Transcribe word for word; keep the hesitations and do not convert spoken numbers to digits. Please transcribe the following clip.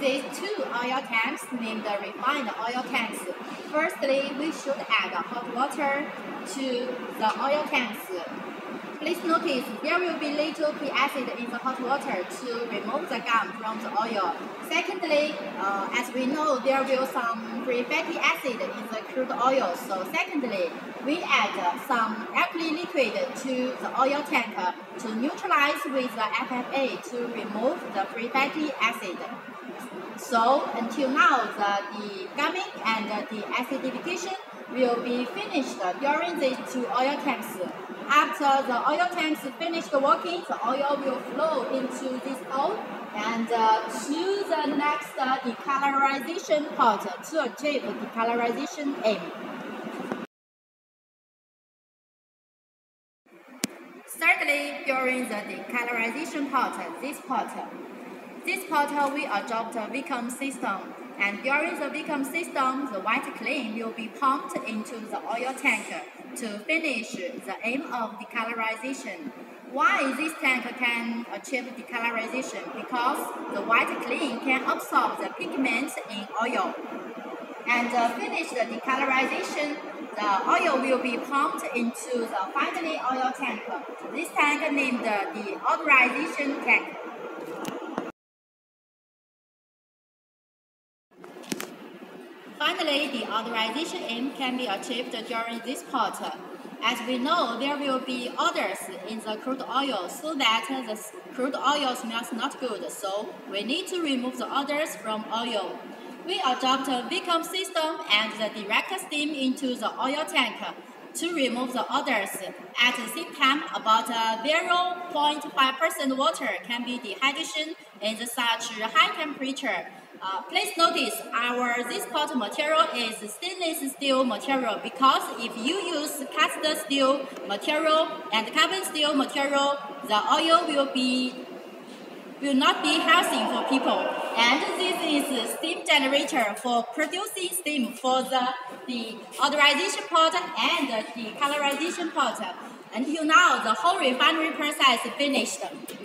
These two oil tanks named refined oil tanks. Firstly, we should add hot water to the oil tanks. Please notice there will be little P acid in the hot water to remove the gum from the oil. Secondly, uh, as we know there will some free fatty acid in the crude oil. So secondly, we add some alkali liquid to the oil tank to neutralize with the F F A to remove the free fatty acid. So until now, the degumming and the acidification will be finished during these two oil tanks. After the oil tanks finished working, the oil will flow into this bowl and uh, to the next uh, decolorization pot to achieve the decolorization aim. Thirdly, during the decolorization pot, this pot, this pot we adopt a V COM system, and during the V COM system, the white clay will be pumped into the oil tank to finish the aim of decolorization. Why this tank can achieve decolorization? Because the white clay can absorb the pigment in oil. And uh, finish the decolorization, the oil will be pumped into the finally oil tank. This tank named the deodorization tank. Finally, the deodorization aim can be achieved during this part. As we know, there will be odors in the crude oil, so that the crude oil smells not good. So we need to remove the odors from oil. We adopt a V COM system and the direct steam into the oil tank to remove the odors. At the same time, about zero point five percent water can be dehydration in such high temperature. Uh, please notice our this pot material is stainless steel material, because if you use cast steel material and carbon steel material, the oil will be will not be healthy for people. And this is a steam generator for producing steam for the deodorization pot and the decolorization pot. Until now, the whole refinery process finished.